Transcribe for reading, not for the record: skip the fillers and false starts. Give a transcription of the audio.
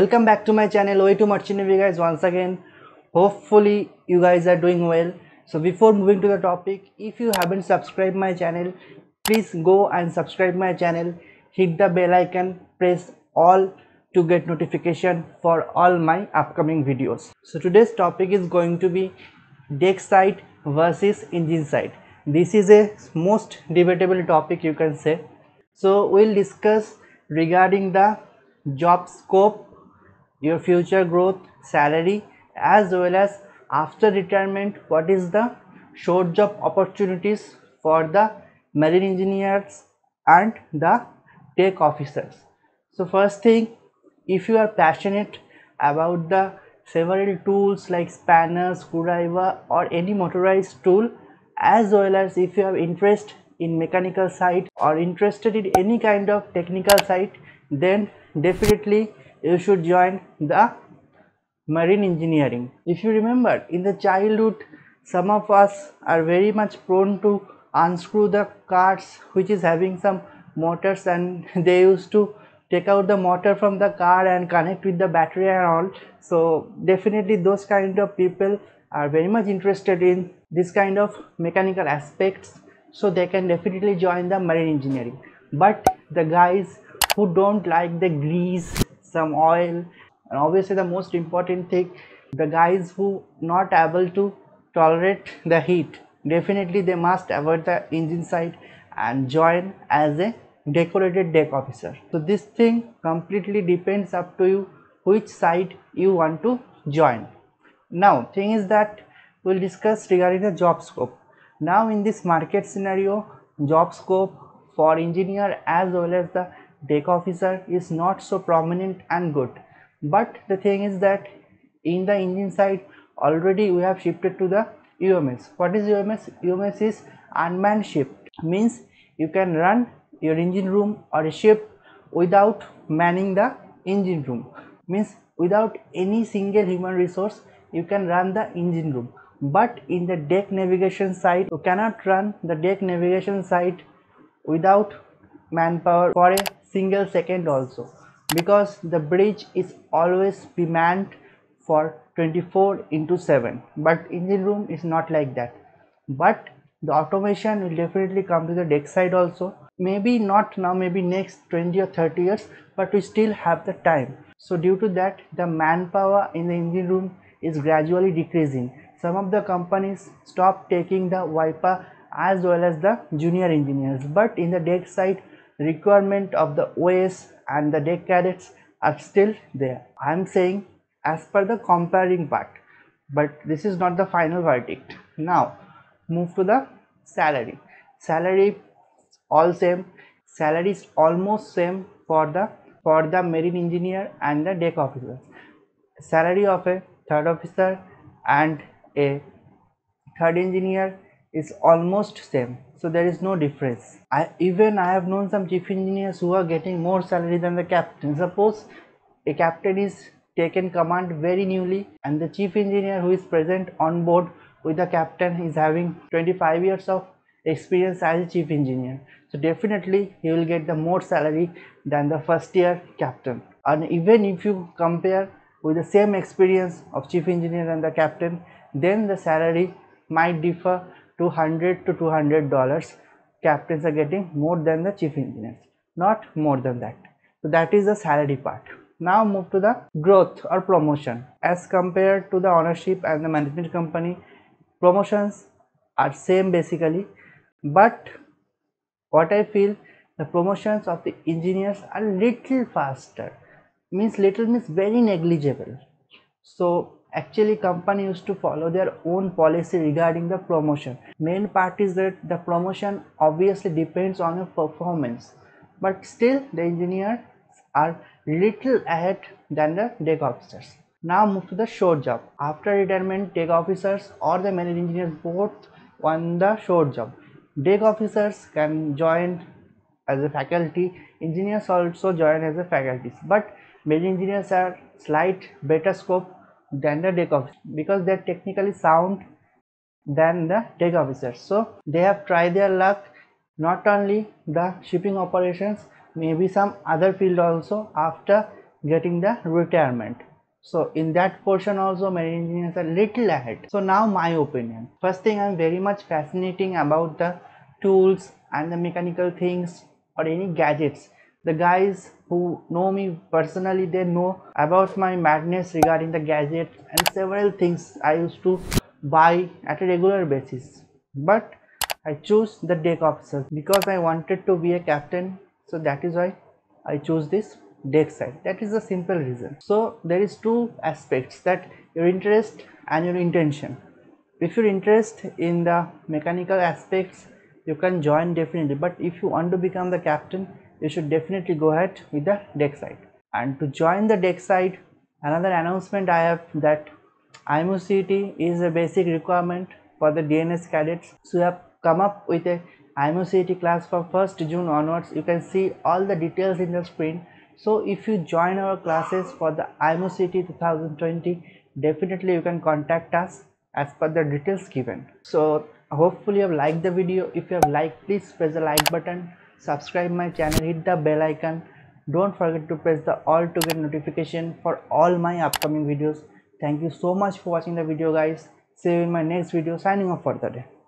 Welcome back to my channel Way 2 Merchant Navy, guys. Once again, hopefully you guys are doing well. So before moving to the topic, if you haven't subscribed my channel, please go and subscribe my channel, hit the bell icon, press all to get notification for all my upcoming videos. So today's topic is going to be deck side versus engine side. This is a most debatable topic, you can say. So we'll discuss regarding the job scope, your future growth, salary, as well as after retirement what is the short job opportunities for the marine engineers and the tech officers. So first thing, if you are passionate about the several tools like spanner, screwdriver or any motorized tool, as well as if you have interest in mechanical side or interested in any kind of technical side, then definitely you should join the marine engineering. If you remember, in the childhood some of us are very much prone to unscrew the carts which is having some motors, and they used to take out the motor from the car and connect with the battery and all. So definitely those kind of people are very much interested in this kind of mechanical aspects, so they can definitely join the marine engineering. But the guys who don't like the grease, some oil, and obviously the most important thing, the guys who not able to tolerate the heat, definitely they must avoid the engine side and join as a decorated deck officer. So this thing completely depends up to you which side you want to join. Now thing is that we'll discuss regarding the job scope. Now in this market scenario, job scope for engineer as well as the deck officer is not so prominent and good, but the thing is that in the engine side already we have shifted to the UMS. What is UMS? UMS is unmanned ship, means you can run your engine room or a ship without manning the engine room, means without any single human resource you can run the engine room. But in the deck navigation side, you cannot run the deck navigation side without manpower for a single second also, because the bridge is always manned for 24/7, but engine room is not like that. But the automation will definitely come to the deck side also, maybe not now, maybe next 20 or 30 years, but we still have the time. So due to that, the manpower in the engine room is gradually decreasing. Some of the companies stop taking the wiper as well as the junior engineers, but in the deck side requirement of the OS and the deck cadets are still there. I am saying as per the comparing part, but this is not the final verdict. Now move to the salary. Salary all same, salary is almost same for the marine engineer and the deck officer. Salary of a third officer and a third engineer is almost same, so there is no difference. I have known some chief engineers who are getting more salary than the captain. Suppose a captain is taken command very newly, and the chief engineer who is present on board with the captain is having 25 years of experience as a chief engineer, so definitely he will get the more salary than the first year captain. And even if you compare with the same experience of chief engineer and the captain, then the salary might differ $100 to $200. Captains are getting more than the chief engineers, not more than that. So that is the salary part. Now move to the growth or promotion. As compared to the ownership and the management company, promotions are same basically, but what I feel, the promotions of the engineers are little faster, means little means very negligible. So actually company used to follow their own policy regarding the promotion. Main part is that the promotion obviously depends on your performance, but still the engineers are little ahead than the deck officers. Now move to the short job. After retirement, deck officers or the marine engineers both won the short job. Deck officers can join as a faculty, engineers also join as a faculties, but marine engineers are slight better scope than the deck officer, because they are technically sound than the deck officers. So they have tried their luck, not only the shipping operations, maybe some other field also. After getting the retirement. So in that portion also marine engineers are little ahead. So now my opinion, first thing, I'm very much fascinating about the tools and the mechanical things or any gadgets. The guys who know me personally, they know about my madness regarding the gadget and several things I used to buy at a regular basis. But I chose the deck officer because I wanted to be a captain, so that is why I chose this deck side. That is the simple reason. So there is two aspects, that your interest and your intention. If you're interested in the mechanical aspects, you can join definitely, but if you want to become the captain, you should definitely go ahead with the deck side. And to join the deck side, another announcement I have, that IMU-CET is a basic requirement for the DNS cadets. So you have come up with a IMU-CET class for 1st June onwards. You can see all the details in the screen. So if you join our classes for the IMU-CET 2020, definitely you can contact us as per the details given. So hopefully you have liked the video. If you have liked, please press the like button, subscribe my channel, hit the bell icon. Don't forget to press the all to get notification for all my upcoming videos. Thank you so much for watching the video, guys. See you in my next video. Signing off for the day.